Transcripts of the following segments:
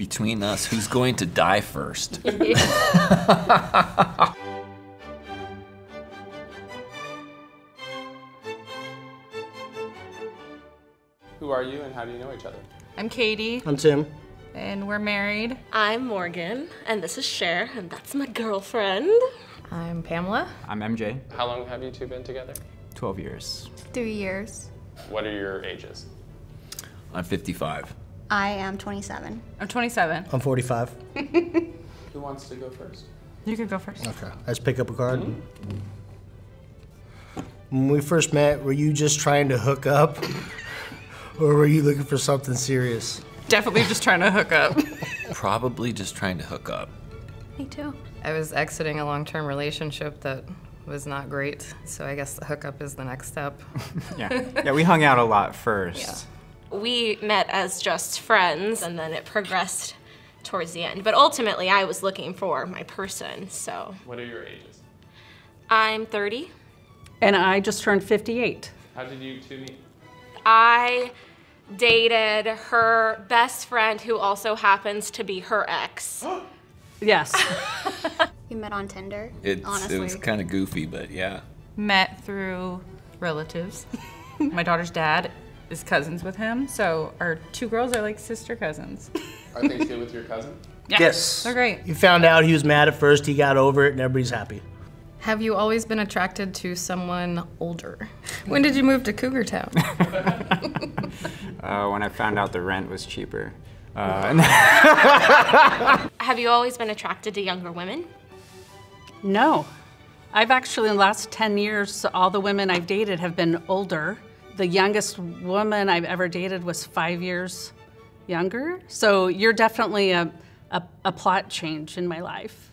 between us who's going to die first. Who are you and how do you know each other? I'm Katie. I'm Tim. And we're married. I'm Morgan, and this is Cher, and that's my girlfriend. I'm Pamela. I'm MJ. How long have you two been together? 12 years. 3 years. What are your ages? I'm 55. I am 27. I'm 27. I'm 45. Who wants to go first? You could go first. Okay, let's pick up a card. Mm-hmm. When we first met, were you just trying to hook up? Or were you looking for something serious? Definitely just trying to hook up. Probably just trying to hook up. Me too. I was exiting a long-term relationship that was not great, so I guess the hookup is the next step. Yeah, we hung out a lot first. Yeah. We met as just friends, and then it progressed towards the end. But ultimately, I was looking for my person, so. What are your ages? I'm 30. And I just turned 58. How did you two meet? I dated her best friend who also happens to be her ex. Yes. You met on Tinder, honestly. It was kind of goofy, but yeah. Met through relatives. My daughter's dad is cousins with him, so our two girls are like sister cousins. Are things good with your cousin? Yes. They're great. You found out he was mad at first, he got over it, and everybody's happy. Have you always been attracted to someone older? When did you move to Cougar Town? When I found out the rent was cheaper. Have you always been attracted to younger women? No. I've actually, in the last 10 years, all the women I've dated have been older. The youngest woman I've ever dated was 5 years younger. So you're definitely a plot change in my life.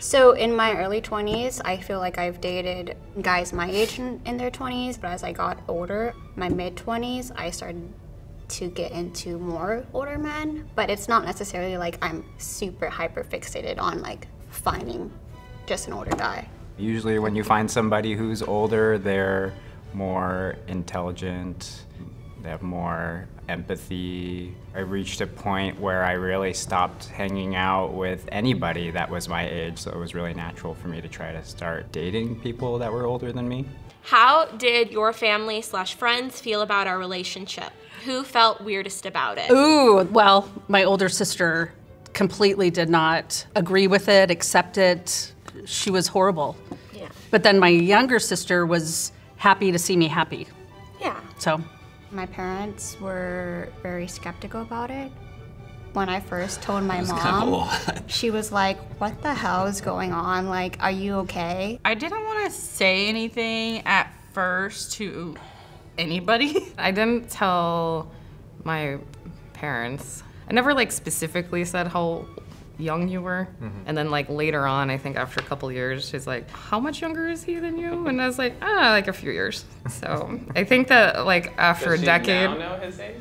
So in my early 20s, I feel like I've dated guys my age in their 20s, but as I got older, my mid-20s, I started to get into more older men, but it's not necessarily like I'm super hyper-fixated on like finding just an older guy. Usually when you find somebody who's older, they're more intelligent, they have more empathy. I reached a point where I really stopped hanging out with anybody that was my age, so it was really natural for me to try to start dating people that were older than me. How did your family/friends feel about our relationship? Who felt weirdest about it? Ooh, well, my older sister completely did not agree with it, accept it. She was horrible. Yeah. But then my younger sister was happy to see me happy. Yeah. So. My parents were very skeptical about it. When I first told my mom, she was like, what the hell is going on? Like, are you okay? I didn't want to say anything at first to anybody. I didn't tell my parents. I never like specifically said how young you were. Mm-hmm. And then like later on, I think after a couple years, she's like, how much younger is he than you? And I was like, ah, like a few years. So I think that like after a decade. Does she now know his age?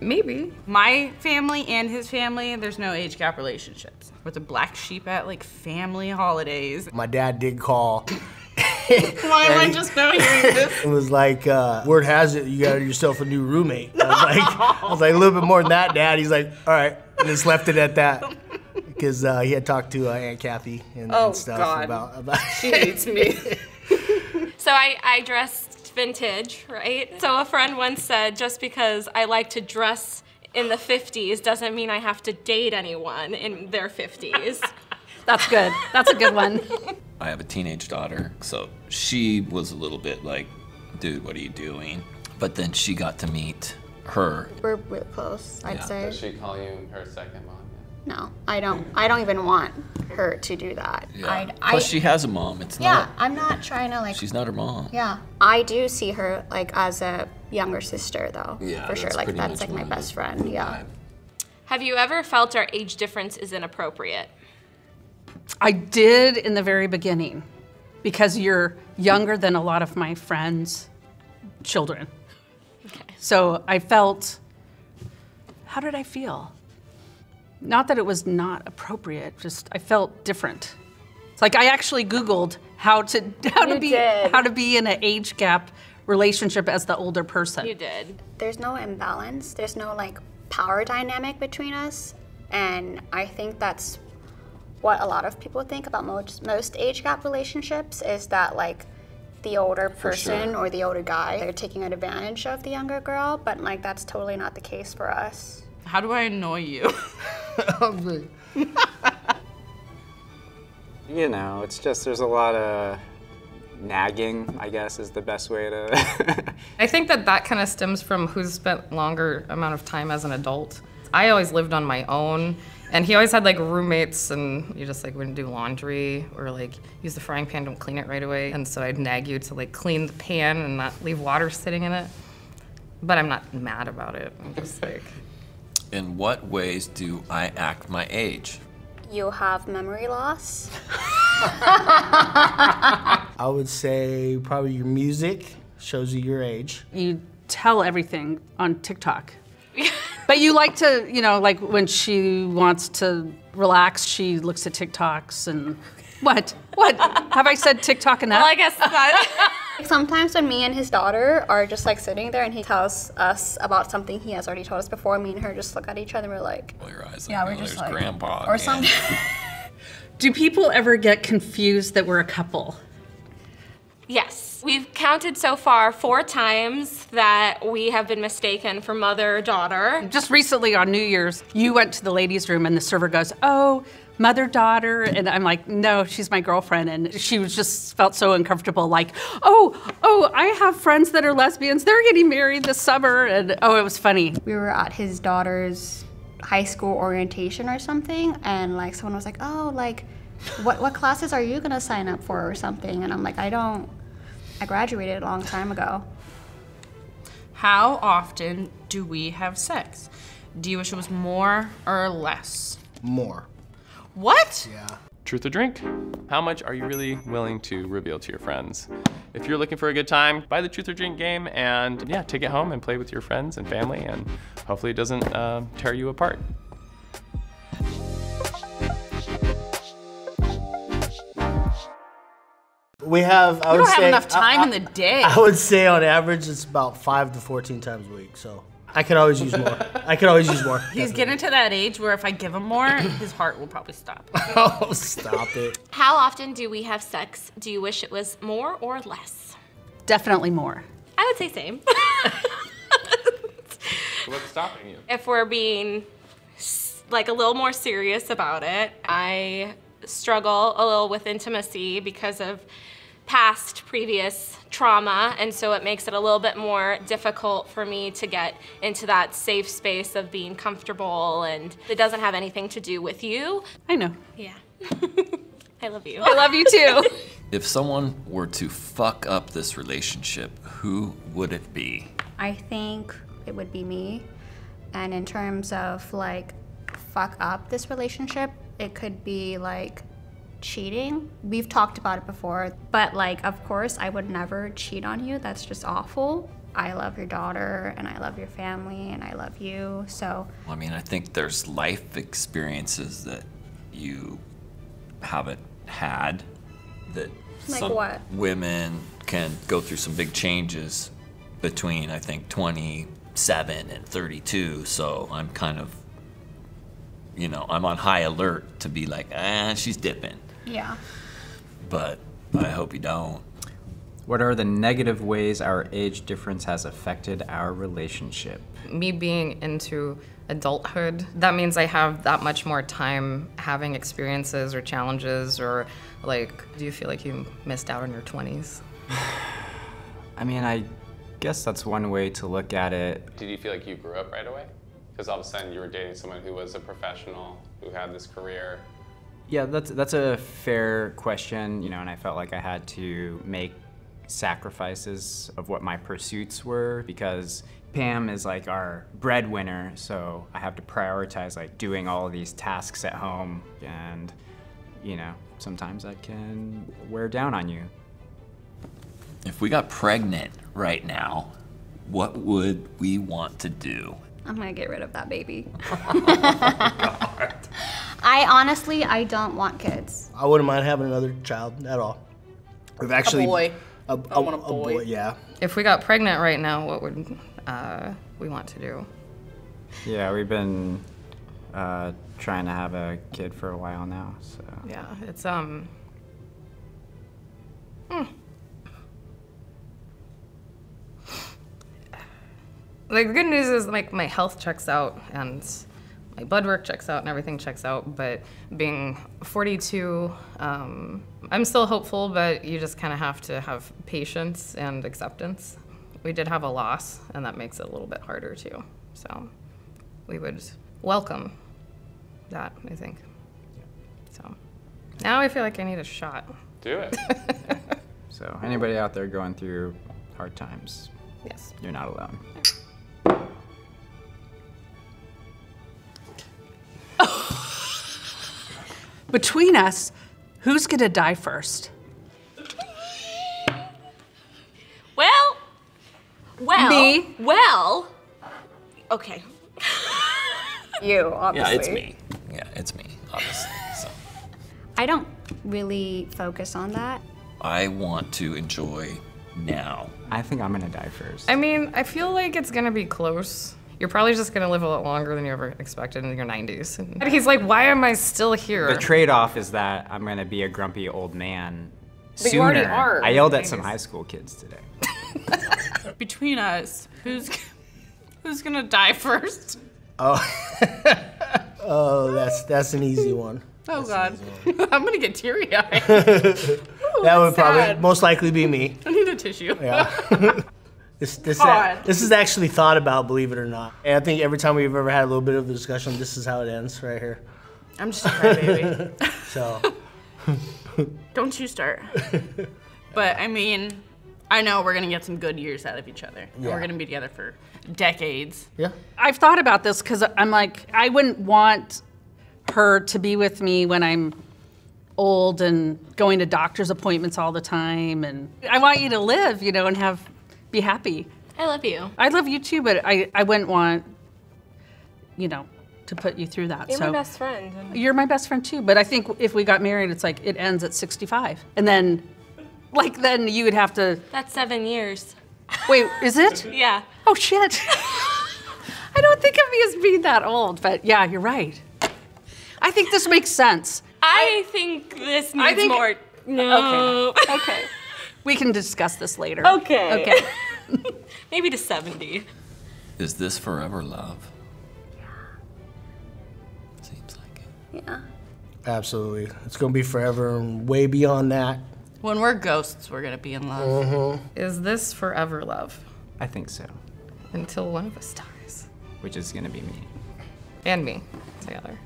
Maybe. My family and his family, there's no age gap relationships. We're the black sheep at like family holidays. My dad did call. Why am I just now hearing this? It was like, word has it, you got yourself a new roommate. No. I was like, a little bit more than that, Dad. He's like, all right, and just left it at that. Because he had talked to Aunt Kathy and stuff about she hates me. So I dressed vintage, right? So a friend once said, just because I like to dress in the 50s doesn't mean I have to date anyone in their 50s. That's good. That's a good one. I have a teenage daughter, so she was a little bit like, dude, what are you doing? But then she got to meet her. We're close, I'd say. Does she call you her second mom? No, I don't even want her to do that. Yeah. Plus she has a mom, I'm not trying to like. She's not her mom. Yeah, I do see her like as a younger sister though, for sure. Like that's like my best friend, yeah. Have you ever felt our age difference is inappropriate? I did in the very beginning, because you're younger than a lot of my friends' children. Okay. So I felt, how did I feel? Not that it was not appropriate, just I felt different. It's like I actually Googled how to be in an age gap relationship as the older person. You did. There's no imbalance. There's no like power dynamic between us, and I think that's what a lot of people think about most age gap relationships, is that like the older person or the older guy, they're taking an advantage of the younger girl, but like that's totally not the case for us. How do I annoy you? You know, it's just there's a lot of nagging, I guess, is the best way to... I think that kind of stems from who's spent longer amount of time as an adult. I always lived on my own, and he always had like roommates, and you just like wouldn't do laundry or like use the frying pan, don't clean it right away. And so I'd nag you to like clean the pan and not leave water sitting in it. But I'm not mad about it, I'm just like... In what ways do I act my age? You have memory loss. I would say probably your music shows you your age. You tell everything on TikTok. But you like to, you know, like when she wants to relax, she looks at TikToks and... What? What? Have I said TikTok enough? Well, I guess that... Sometimes when me and his daughter are just like sitting there and he tells us about something he has already told us before, me and her just look at each other and we're like... Well, your eyes, yeah, like, we're just like... Grandpa or something. Do people ever get confused that we're a couple? Yes. We've counted so far 4 times that we have been mistaken for mother or daughter. Just recently on New Year's, you went to the ladies' room and the server goes, "Oh, mother, daughter," and I'm like, "No, she's my girlfriend," and she was just felt so uncomfortable, like, oh, I have friends that are lesbians, they're getting married this summer, and oh, it was funny. We were at his daughter's high school orientation or something, and like someone was like, "Oh, like, what classes are you gonna sign up for or something?" And I'm like, I graduated a long time ago. How often do we have sex? Do you wish it was more or less? More. What? Yeah. Truth or drink? How much are you really willing to reveal to your friends? If you're looking for a good time, buy the Truth or Drink game and yeah, take it home and play with your friends and family, and hopefully it doesn't tear you apart. We have, I would say- You don't have enough time in the day. I would say on average it's about 5 to 14 times a week, so. I could always use more. I could always use more. He's getting to that age where if I give him more, his heart will probably stop. Oh, stop it. How often do we have sex? Do you wish it was more or less? Definitely more. I would say same. What's stopping you? If we're being like a little more serious about it, I struggle a little with intimacy because of previous trauma, and so it makes it a little bit more difficult for me to get into that safe space of being comfortable, and it doesn't have anything to do with you. I know. Yeah. I love you. I love you too. If someone were to fuck up this relationship, who would it be? I think it would be me, and in terms of like fuck up this relationship, it could be like cheating. We've talked about it before, but like, of course, I would never cheat on you. That's just awful. I love your daughter, and I love your family, and I love you, so. Well, I mean, I think there's life experiences that you haven't had that like some what? Women can go through some big changes between, I think, 27 and 32, so I'm kind of, you know, I'm on high alert to be like, she's dipping. Yeah. But I hope you don't. What are the negative ways our age difference has affected our relationship? Me being into adulthood, that means I have that much more time having experiences or challenges, or like, do you feel like you missed out on your 20s? I mean, I guess that's one way to look at it. Did you feel like you grew up right away? Because all of a sudden you were dating someone who was a professional, who had this career. Yeah, that's a fair question, you know, and I felt like I had to make sacrifices of what my pursuits were, because Pam is like our breadwinner, so I have to prioritize like doing all of these tasks at home, and you know, sometimes that can wear down on you. If we got pregnant right now, what would we want to do? I'm gonna get rid of that baby. Oh God. I honestly don't want kids. I wouldn't mind having another child at all. We've actually, a boy. I want a boy. Yeah. If we got pregnant right now, what would we want to do? Yeah, we've been trying to have a kid for a while now, so. Yeah, it's, Like, the good news is, like, my health checks out, and my blood work checks out, and everything checks out, but being 42, I'm still hopeful, but you just kind of have to have patience and acceptance. We did have a loss, and that makes it a little bit harder, too. So we would welcome that, I think. Yeah. So now I feel like I need a shot. Do it. Yeah. So anybody out there going through hard times, yes, you're not alone. Between us, who's gonna die first? Well, me? Well, okay. You, obviously. Yeah, it's me. Yeah, it's me, obviously, so. I don't really focus on that. I want to enjoy now. I think I'm gonna die first. I mean, I feel like it's gonna be close. You're probably just gonna live a lot longer than you ever expected in your 90s. And he's like, why am I still here? The trade-off is that I'm gonna be a grumpy old man sooner. But you already are. I yelled at some high school kids today. Between us, who's gonna die first? Oh, oh, that's an easy one. Oh God, I'm gonna get teary-eyed. That would probably most likely be me. I need a tissue. Yeah. This is actually thought about, believe it or not. And I think every time we've ever had a little bit of a discussion, this is how it ends right here. I'm just a crybaby. So. Don't you start. But I mean, I know we're gonna get some good years out of each other. Yeah. We're gonna be together for decades. Yeah. I've thought about this because I'm like, I wouldn't want her to be with me when I'm old and going to doctor's appointments all the time. And I want you to live, you know, and be happy. I love you. I love you too, but I wouldn't want, you know, to put you through that. You're my best friend. You're my best friend too, but I think if we got married, it's like, it ends at 65. And then, like, then you would have to... That's 7 years. Wait, is it? Yeah. Oh, shit. I don't think of me as being that old, but yeah, you're right. I think this makes sense. I think this needs more. No. Okay. Okay. We can discuss this later. Okay. Okay. Maybe to 70. Is this forever love? Yeah. Seems like it. Yeah. Absolutely. It's gonna be forever and way beyond that. When we're ghosts, we're gonna be in love. Mm-hmm. Is this forever love? I think so. Until one of us dies. Which is gonna be me. And me, together.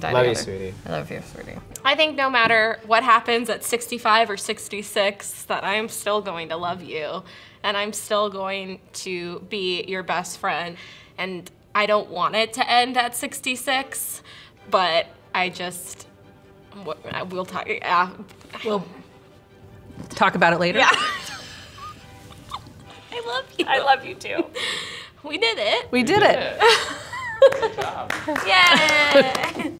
Love you, sweetie. I love you, sweetie. I think no matter what happens at 65 or 66, that I am still going to love you, and I'm still going to be your best friend. And I don't want it to end at 66, but I just, we'll talk, yeah. We'll talk about it later. Yeah. I love you. I love you too. We did it. We did it. Good job. Yay.